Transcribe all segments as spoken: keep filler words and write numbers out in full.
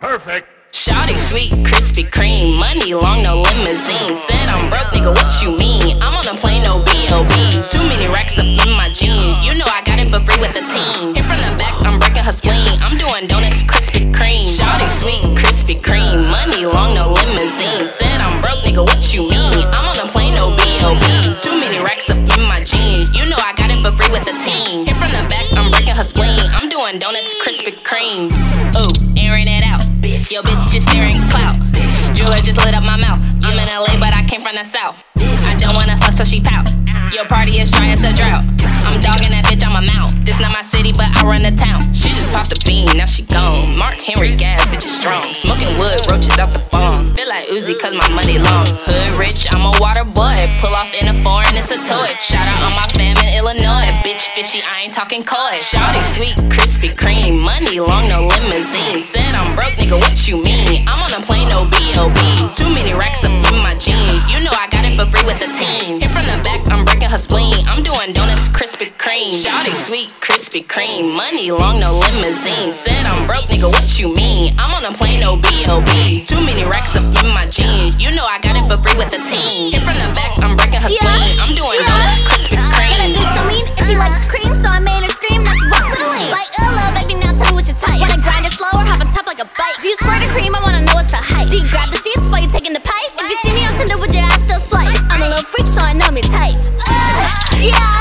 Perfect. Shawty sweet, Krispy Kreme, money long, no limousine. Said I'm broke, nigga, what you mean? I'm on a plane, no B O B Too many racks up in my jeans. You know I got it for free with the team. Hit from the back, I'm breaking her spleen. I'm doing donuts, Krispy Kreme. Shawty sweet, Krispy Kreme, money long, no limousine. Said I'm broke, nigga, what you mean? I'm on a plane, no B O B Too many racks up in my jeans. You know I got it for free with the team. Hit from the back, I'm breaking her spleen. I'm doing donuts, Krispy Kreme. Ooh, airing it out. Yo, bitch is staring clout. Jeweler just lit up my mouth. I'm in L A, but I came from the south. I don't wanna fuck, so she pout. Your party is dry as a drought. I'm dogging that bitch, I'm a mount. This not my city, but I run the town. She just popped a bean, now she gone. Mark Henry gas, bitch is strong. Smoking wood, roaches out the bomb. Feel like Uzi, cause my money long. Hood rich, I'm a water boy. Pull off in a foreign, it's a toy. Shout out on my fam in Illinois. Bitch fishy, I ain't talking coy. Shawty sweet, Krispy Kreme, money long, no limousine. Said I'm broke, nigga, what you mean? I'm on a plane, no B O B Too many racks up in my jeans. You know I got it for free with the team. Hit from the back, I'm breaking her spleen. I'm doing donuts, Krispy Kreme. Shawty sweet, Krispy Kreme, money long, no limousine. Said I'm broke, nigga, what you mean? I'm on a plane, no B O B Too many racks up in my jeans. You know I got it for free with the team. Hit from the back, I'm breaking her yeah. spleen. I'm doing yeah. donuts, Krispy Kreme. Gonna be so mean if she likes cream, so I made her scream. Now she walk with a lane. Like, L A baby, now tell me what you type. Wanna grind it slow or hop on top like a bike? Do you squirt the cream? I wanna know what's the hype. Do you grab the sheets while you're taking the pipe? If you see me on Tinder, would your ass still swipe? I'm a little freak, so I know me type. Uh, yeah.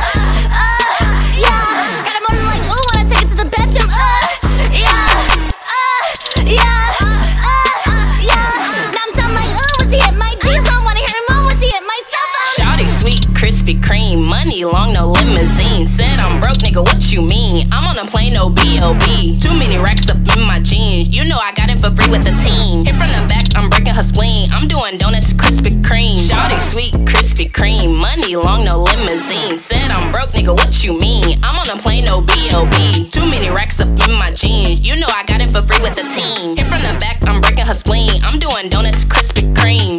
Krispy Kreme, money long, no limousine. Said I'm broke, nigga, what you mean? I'm on a plane, no B O B Too many racks up in my jeans. You know I got it for free with the team. Hit from the back, I'm breaking her spleen. I'm doing donuts, Krispy Kreme. Shawty sweet, Krispy Kreme, money long, no limousine. Said I'm broke, nigga, what you mean? I'm on a plane, no B O B Too many racks up in my jeans. You know I got it for free with the team. Hit from the back, I'm breaking her spleen. I'm doing donuts, Krispy Kreme.